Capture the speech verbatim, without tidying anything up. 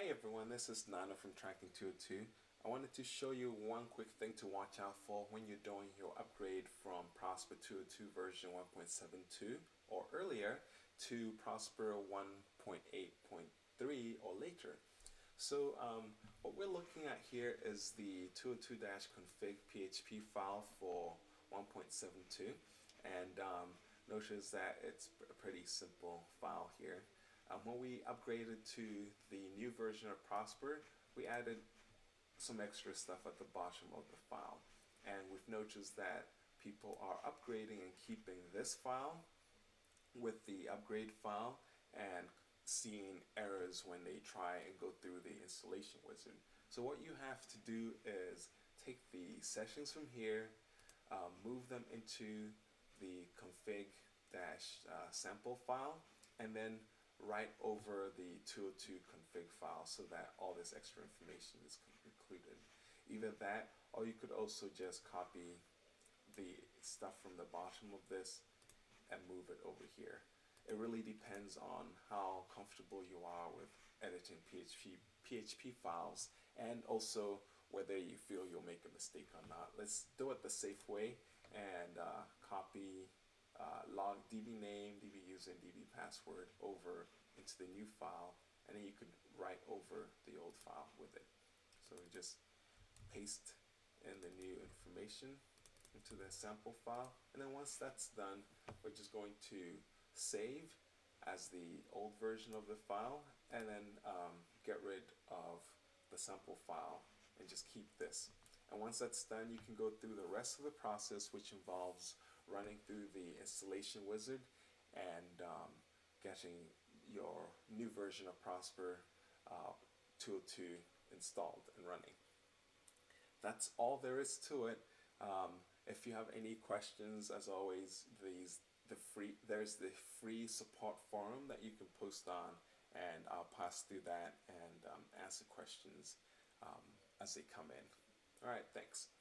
Hi everyone, this is Nana from Tracking two oh two. I wanted to show you one quick thing to watch out for when you're doing your upgrade from Prosper two oh two version one point seven two or earlier to Prosper one point eight point three or later. So um, what we're looking at here is the two oh two config dot P H P file for one point seven two, and um, notice that it's a pretty simple file here. Um, when we upgraded to the new version of Prosper, we added some extra stuff at the bottom of the file. And we've noticed that people are upgrading and keeping this file with the upgrade file and seeing errors when they try and go through the installation wizard. So what you have to do is take the sessions from here, um, move them into the config dash sample file, and then right over the two oh two config file so that all this extra information is included. Either that, or you could also just copy the stuff from the bottom of this and move it over here. It really depends on how comfortable you are with editing P H P, P H P files, and also whether you feel you'll make a mistake or not. Let's do it the safe way and uh, copy Uh, log D B name, D B user, and D B password over into the new file, and then you could write over the old file with it. So we just paste in the new information into the sample file, and then once that's done, we're just going to save as the old version of the file, and then um, get rid of the sample file and just keep this. And once that's done, you can go through the rest of the process, which involves running through the installation wizard and um, getting your new version of Prosper uh, two oh two installed and running. That's all there is to it. Um, if you have any questions, as always, these the free there's the free support forum that you can post on, and I'll pass through that and um, answer questions um, as they come in. All right, thanks.